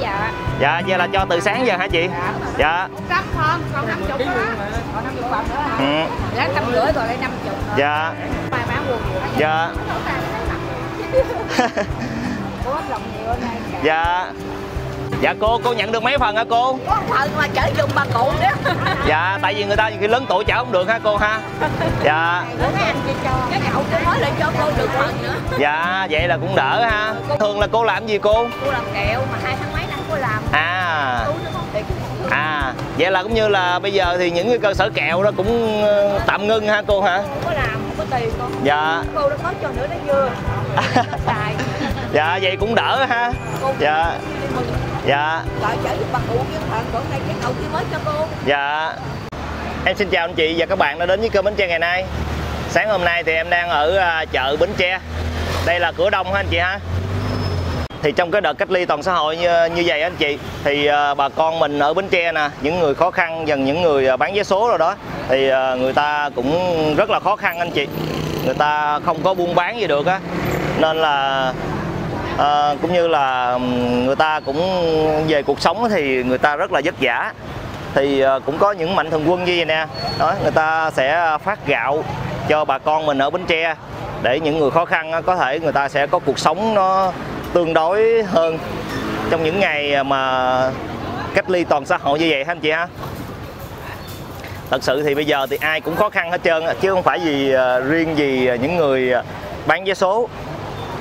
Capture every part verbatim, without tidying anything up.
hai giờ. Dạ, vậy là cho từ sáng giờ hả chị? Dạ. Dạ. Cắp không, còn năm mươi nữa. Còn năm mươi đồng nữa. Ừ. Giá một trăm rưỡi rồi lấy năm mươi. Dạ. Bài bán quần. Dạ. Dạ. Dạ cô, cô nhận được mấy phần hả cô? Có phần mà chở dùng bà cụ đó. Dạ, tại vì người ta khi lớn tuổi chở không được hả cô ha. Dạ. Cái cậu cô nói lại cho cô được phần nữa. Dạ, vậy là cũng đỡ ha. Thường là cô làm gì cô? Cô làm kẹo mà hai tháng mấy năm cô làm. À. À, vậy là cũng như là bây giờ thì những cái cơ sở kẹo đó cũng tạm ngưng ha cô hả? Cô làm không có tiền cô. Dạ. Cô đã có cho nữa nó dưa. Dạ, vậy cũng đỡ ha. Dạ. Dạ. Lại chở giúp bà cụ với thằng bữa nay cái cậu kia mới cho cô. Dạ. Em xin chào anh chị và các bạn đã đến với kênh Bến Tre ngày nay. Sáng hôm nay thì em đang ở chợ Bến Tre. Đây là cửa đông ha anh chị ha. Thì trong cái đợt cách ly toàn xã hội như, như vậy anh chị, thì bà con mình ở Bến Tre nè, những người khó khăn dần, những người bán vé số rồi đó, thì người ta cũng rất là khó khăn anh chị. Người ta không có buôn bán gì được á, nên là à, cũng như là người ta cũng về cuộc sống thì người ta rất là vất vả. Thì cũng có những mạnh thường quân như vậy nè đó, người ta sẽ phát gạo cho bà con mình ở Bến Tre để những người khó khăn có thể người ta sẽ có cuộc sống nó tương đối hơn trong những ngày mà cách ly toàn xã hội như vậy ha anh chị ha. Thật sự thì bây giờ thì ai cũng khó khăn hết trơn chứ không phải gì riêng gì những người bán vé số.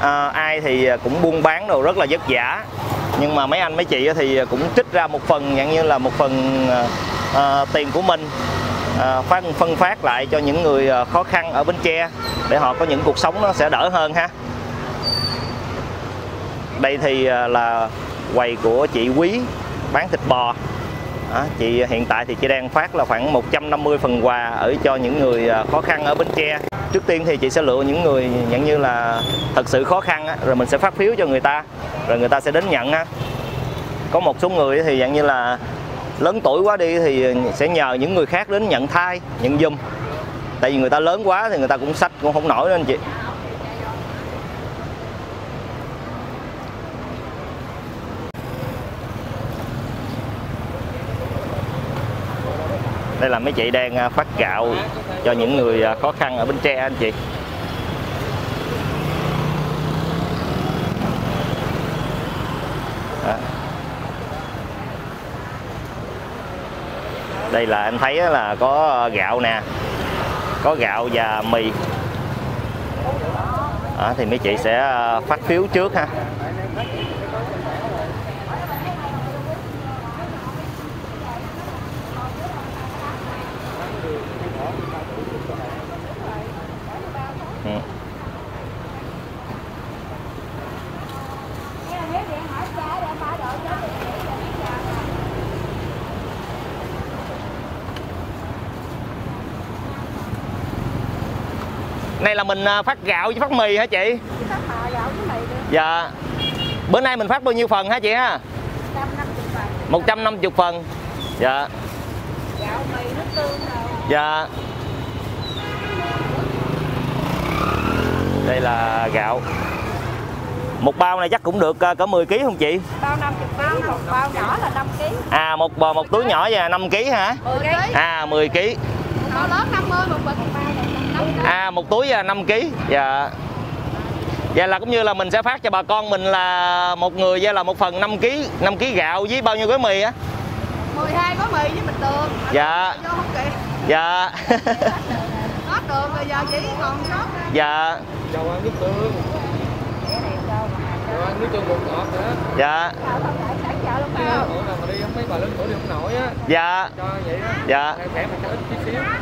À, ai thì cũng buôn bán đồ rất là vất vả, nhưng mà mấy anh mấy chị thì cũng trích ra một phần, dạng như là một phần à, tiền của mình à, phân phân phát lại cho những người khó khăn ở Bến Tre để họ có những cuộc sống nó sẽ đỡ hơn ha. Đây thì là quầy của chị Quý bán thịt bò. À, chị hiện tại thì chị đang phát là khoảng một trăm năm mươi phần quà ở cho những người khó khăn ở Bến Tre. Trước tiên thì chị sẽ lựa những người nhận như là thật sự khó khăn á, rồi mình sẽ phát phiếu cho người ta, rồi người ta sẽ đến nhận á. Có một số người thì dạng như là lớn tuổi quá đi thì sẽ nhờ những người khác đến nhận thay, nhận giùm. Tại vì người ta lớn quá thì người ta cũng xách cũng không nổi nên chị. Đây là mấy chị đang phát gạo cho những người khó khăn ở Bến Tre anh chị. Đó. Đây là em thấy là có gạo nè, có gạo và mì. Đó, thì mấy chị sẽ phát phiếu trước ha. Này là mình phát gạo với phát mì hả chị? Phát bò, gạo với mì được. Dạ. Bữa nay mình phát bao nhiêu phần hả chị ha? một trăm năm mươi phần. một trăm năm mươi phần. Dạ. Gạo, mì, nước tương rồi. Dạ. Đây là gạo. Một bao này chắc cũng được cỡ mười ký không chị? Bao năm mươi ký, một bao nhỏ là năm ký. À một bò một túi nhỏ vậy là năm ký hả? mười ký. À mười ký. Bao lớn năm mươi, một bịch một bao. À một túi là năm ký. Dạ. Vậy là cũng như là mình sẽ phát cho bà con mình là một người vậy là một phần năm ký, năm ký gạo với bao nhiêu gói mì á? mười hai gói mì với bình đường. Dạ. Vô không kịp. Dạ. Hết đường rồi giờ chỉ còn sót. Dạ. Cho ăn nước tương. Cho ăn nước tương bột ngọt nữa. Dạ. Đi mấy bà lớn tuổi đi không nổi á. Dạ. Cho vậy đó. Dạ.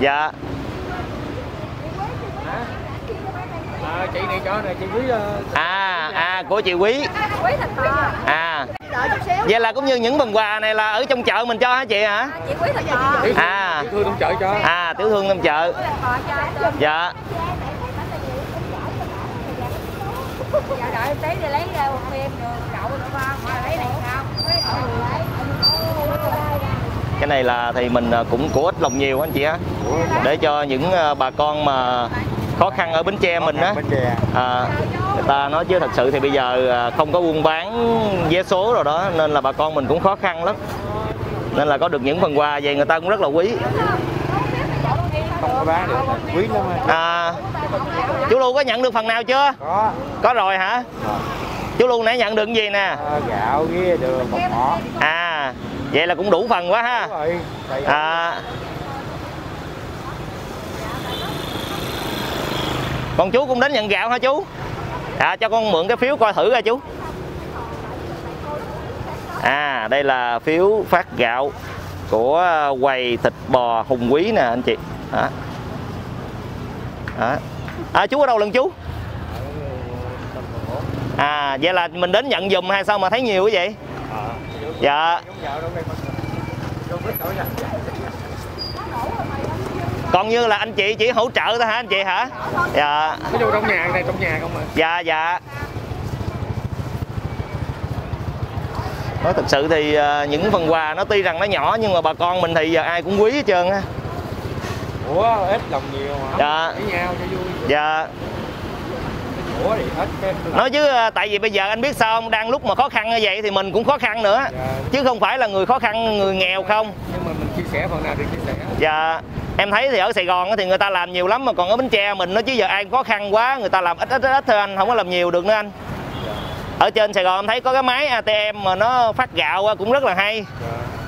Dạ. À, chị này cho này chị Quý. À à của chị Quý. À. Vậy là cũng như những phần quà này là ở trong chợ mình cho hả chị hả? Chị Quý là à. Tiểu thương trong chợ cho. À tiểu thương trong chợ. Dạ. Cái này là thì mình cũng của ít lòng nhiều anh chị á, để cho những bà con mà khó khăn ở Bến Tre mình á, à, ta nói chứ thật sự thì bây giờ không có buôn bán vé số rồi đó, nên là bà con mình cũng khó khăn lắm, nên là có được những phần quà vậy người ta cũng rất là quý. Không có bán được, quý lắm. À, chú Lu có nhận được phần nào chưa? Có. Có rồi hả? Rồi. Chú Lu nãy nhận được cái gì nè? À, gạo với đường một mỏ. À, vậy là cũng đủ phần quá ha. Đúng rồi. À. Còn chú cũng đến nhận gạo hả chú? À, cho con mượn cái phiếu coi thử ra chú. À, đây là phiếu phát gạo của quầy thịt bò Hùng Quý nè anh chị. Đó. Đó. À, chú ở đâu lần chú? À, vậy là mình đến nhận giùm hay sao mà thấy nhiều quá vậy? Dạ. Còn như là anh chị chỉ hỗ trợ thôi hả anh chị hả? Dạ. Cái vô trong nhà này, trong nhà không ạ? Dạ dạ. Nói thật sự thì những phần quà nó tuy rằng nó nhỏ nhưng mà bà con mình thì giờ ai cũng quý hết trơn á. Ủa ít lòng nhiều hả? Dạ. Với nhau cho vui. Dạ. Ủa thì hết cái... Nói chứ tại vì bây giờ anh biết sao không, đang lúc mà khó khăn như vậy thì mình cũng khó khăn nữa. Dạ. Chứ không phải là người khó khăn, người nghèo không. Nhưng mà mình chia sẻ phần nào thì chia sẻ. Dạ. Em thấy thì ở Sài Gòn thì người ta làm nhiều lắm, mà còn ở Bến Tre mình nó chứ giờ ai cũng khó khăn quá, người ta làm ít ít ít thôi anh, không có làm nhiều được nữa anh. Ở trên Sài Gòn em thấy có cái máy a tê em mà nó phát gạo cũng rất là hay.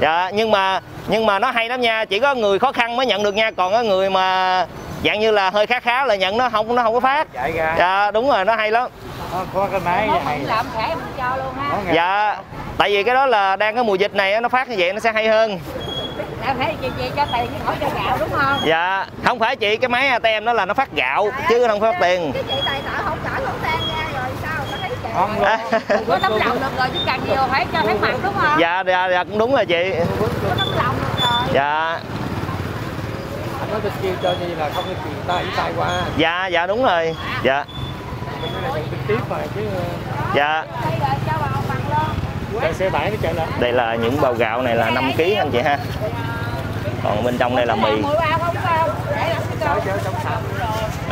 Dạ, nhưng mà nhưng mà nó hay lắm nha, chỉ có người khó khăn mới nhận được nha, còn có người mà dạng như là hơi khá khá là nhận nó không nó không có phát. Dạ đúng rồi, nó hay lắm. Có cái máy này làm thẻ em cho luôn ha. Dạ, tại vì cái đó là đang cái mùa dịch này nó phát như vậy nó sẽ hay hơn. Em thấy chị, chị cho tiền hỏi cho gạo đúng không? Dạ, không phải chị, cái máy a tê em đó là nó phát gạo à, chứ không phát tiền. Cái chị tài trợ không trả không tan ra rồi sao nó thấy chị. Không à. Có tấm lòng được rồi chứ càng nhiều phải cho thấy mặt đúng không? Dạ, dạ, dạ cũng đúng rồi chị. Có tấm lòng được rồi. Dạ. Anh nói kia cho như là không được tiền tay tay qua. Dạ, dạ đúng rồi. Dạ. Tiếp rồi chứ. Dạ. Đây là những bao gạo này là năm ký anh chị ha. Còn bên trong đây là mì.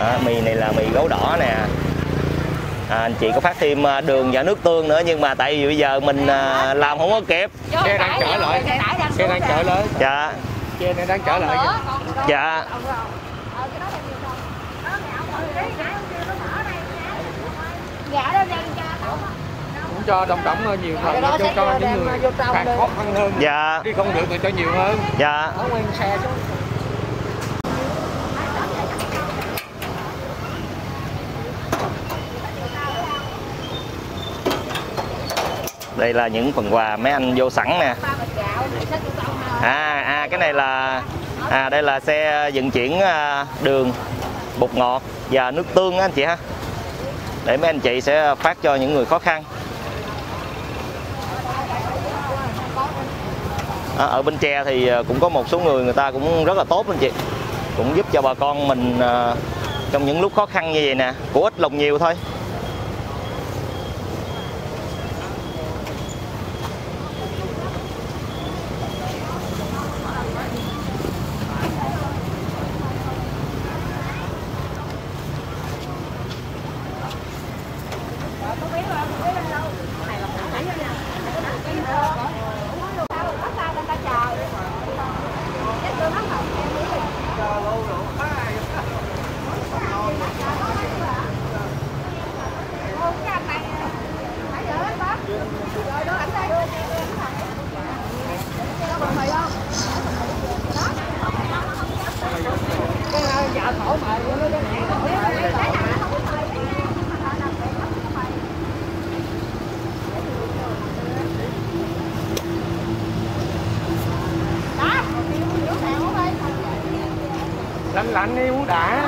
À, mì này là mì gấu đỏ nè. À, anh chị có phát thêm đường và nước tương nữa, nhưng mà tại vì bây giờ mình làm không có kịp. Xe đang chở lại. Xe đang chở lại. Dạ. Xe này đang chở lại. Dạ. Cho đồng đẳng nhiều hơn đó, cho, cho những người càng khó khăn hơn. Dạ. Đi không được thì cho nhiều hơn. Dạ. Đây là những phần quà mấy anh vô sẵn nè. À, à cái này là à đây là xe vận chuyển đường, bột ngọt và nước tương anh chị ha. Để mấy anh chị sẽ phát cho những người khó khăn. À, ở Bến Tre thì cũng có một số người người ta cũng rất là tốt anh chị, cũng giúp cho bà con mình à, trong những lúc khó khăn như vậy nè, của ít lòng nhiều thôi. Lạnh lạnh đi uống đã.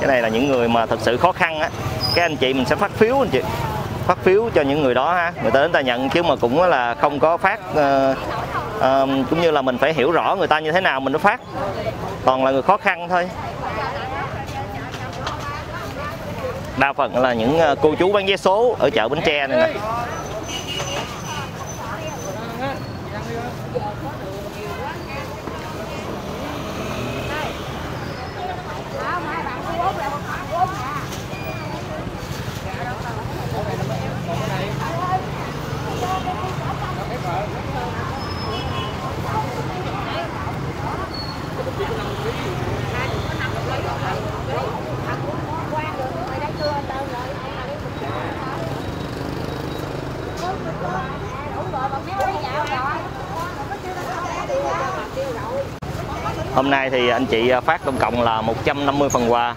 Cái này là những người mà thật sự khó khăn á, các anh chị mình sẽ phát phiếu anh chị, phát phiếu cho những người đó ha, người ta đến ta nhận, chứ mà cũng là không có phát uh, uh, cũng như là mình phải hiểu rõ người ta như thế nào mình mới phát, toàn là người khó khăn thôi. Đa phần là những cô chú bán vé số ở chợ Bến Tre này nè. Hôm nay thì anh chị phát tổng cộng là một trăm năm mươi phần quà.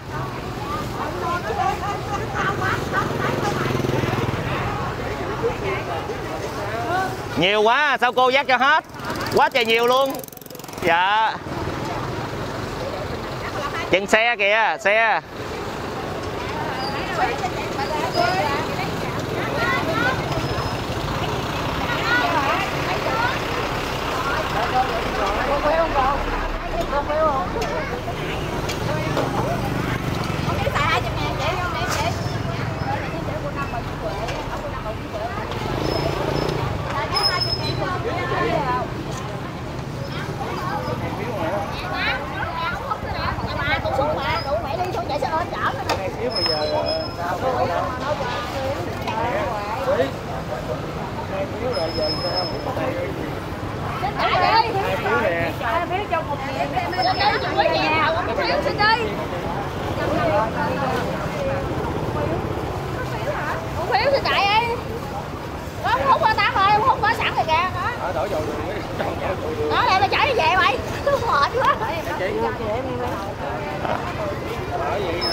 Nhiều quá sao cô vác cho hết, quá trời nhiều luôn. Dạ chân xe kìa, xe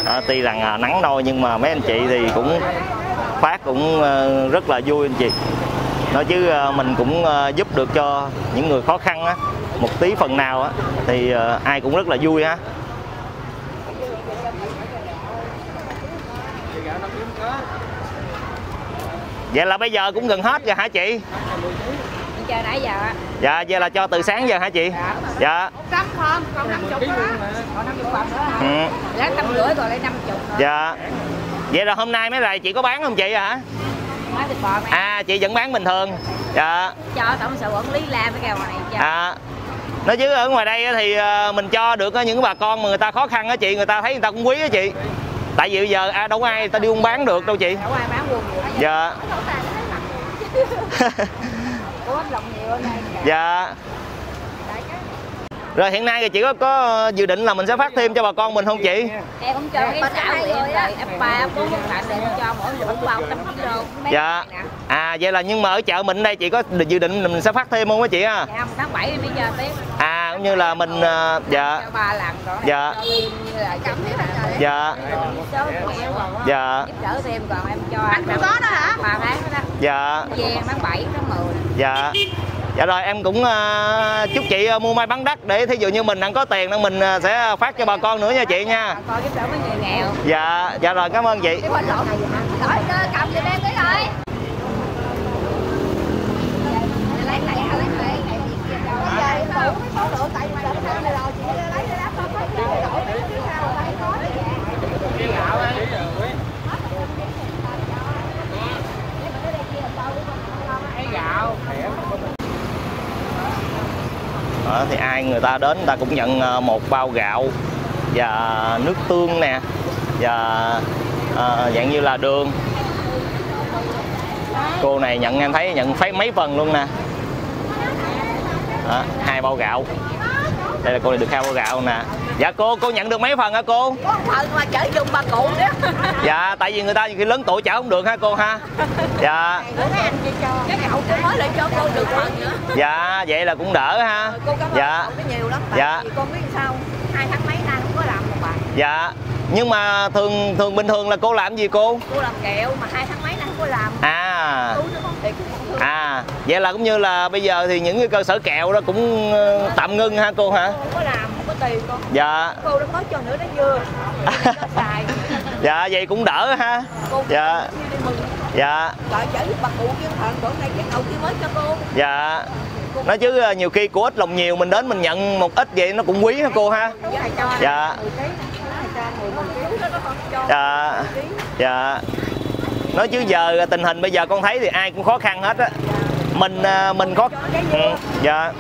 à, tuy rằng nắng nôi nhưng mà mấy anh chị thì cũng phát cũng rất là vui anh chị. Nói chứ mình cũng giúp được cho những người khó khăn á, một tí phần nào á, thì ai cũng rất là vui ha. Vậy là bây giờ cũng gần hết rồi hả chị? Chờ nãy giờ. Dạ vậy là cho từ sáng giờ hả chị? Dạ. Dạ. Không, còn năm mươi nữa. Còn năm mươi phần nữa hả? Ừ. Lát năm rưỡi rồi lấy năm mươi. Dạ. Vậy là hôm nay mấy này chị có bán không chị hả? Bán thịt bò này. À chị vẫn bán bình thường. Dạ. Cho tổng sự quản lý la với kèo này cho. À. Nói chứ ở ngoài đây thì mình cho được những bà con mà người ta khó khăn á chị, người ta thấy người ta cũng quý á chị. Tại vì bây giờ à, đâu có ai ta đi buôn bán được đâu chị. Đâu ai bán buôn được. Dạ. Dạ. Rồi hiện nay thì chị có, có dự định là mình sẽ phát thêm cho bà con mình không chị? Em cũng cho cái xã huyện rồi, F ba, F bốn, cho mỗi người cũng một trăm ki lô. Dạ. À vậy là nhưng mà ở chợ mình đây chị có dự định mình sẽ phát thêm không á chị ha? Dạ, tháng bảy bây giờ tiếp. À cũng như là mình dạ. Dạ. Dạ. Dạ. Giúp đỡ thêm còn em cho. Anh cũng có đó hả? Dạ. tháng bảy tháng mười. Dạ. Dạ rồi em cũng uh, chúc chị uh, mua may bán đắt để thí dụ như mình đang có tiền nên mình uh, sẽ phát cho bà con nữa nha chị nha. Bà con giúp đỡ mấy người nghèo. Dạ, dạ rồi cảm ơn chị. Thì ai người ta đến người ta cũng nhận một bao gạo và nước tương nè và à, dạng như là đường. Cô này nhận em thấy nhận phải mấy phần luôn nè. Đó, hai bao gạo. Đây là cô này được hai bao gạo nè. Dạ cô cô nhận được mấy phần hả cô? Có phần mà chở dùng bà cụ đó. Dạ tại vì người ta nhiều khi lớn tuổi chở không được ha cô ha. Dạ. Cái này hậu mới lại cho cô được phần nữa. Dạ vậy là cũng đỡ ha. Cô cảm ơn dạ. Nhiều lắm. Dạ. Vì con biết sao hai tháng mấy nay không có làm một bạn. Dạ. Nhưng mà thường thường bình thường là cô làm gì cô? Cô làm kẹo mà hai tháng mấy nay không có làm. À. À vậy là cũng như là bây giờ thì những cái cơ sở kẹo đó cũng tạm ngưng ha cô hả? Không có làm. Con. Dạ. Cô đã có cho nữa nó dưa. Xài. Dạ vậy cũng đỡ ha. Cô dạ. Mừng. Dạ. Trời chở giúp bà cụ kia thằng bữa nay cái cậu kia mới cho cô. Dạ. Cô... Nói chứ nhiều khi của ít lòng nhiều mình đến mình nhận một ít vậy nó cũng quý ha cô ha. Dạ. Dạ. Dạ. Nói chứ giờ tình hình bây giờ con thấy thì ai cũng khó khăn hết á. Mình mình có ừ. Dạ.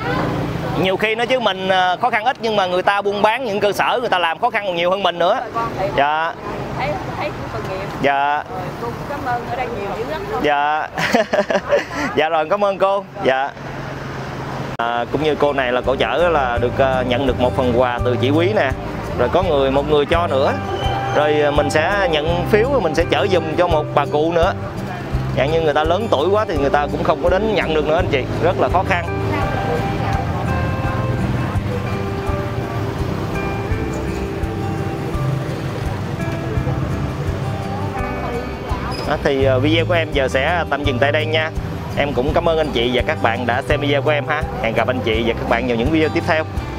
Nhiều khi nói chứ mình khó khăn ít nhưng mà người ta buôn bán những cơ sở người ta làm khó khăn còn nhiều hơn mình nữa. Dạ. Thấy thấy tội nghiệp. Dạ. Cô cảm ơn ở đây nhiều dữ lắm. Dạ. Dạ rồi cảm ơn cô. Dạ. À, cũng như cô này là cô chở là được nhận được một phần quà từ chị Quý nè. Rồi có người một người cho nữa. Rồi mình sẽ nhận phiếu mình sẽ chở giùm cho một bà cụ nữa. Dạng như người ta lớn tuổi quá thì người ta cũng không có đến nhận được nữa anh chị, rất là khó khăn. đó, thì video của em giờ sẽ tạm dừng tại đây nha. Em cũng cảm ơn anh chị và các bạn đã xem video của em ha. Hẹn gặp anh chị và các bạn vào những video tiếp theo.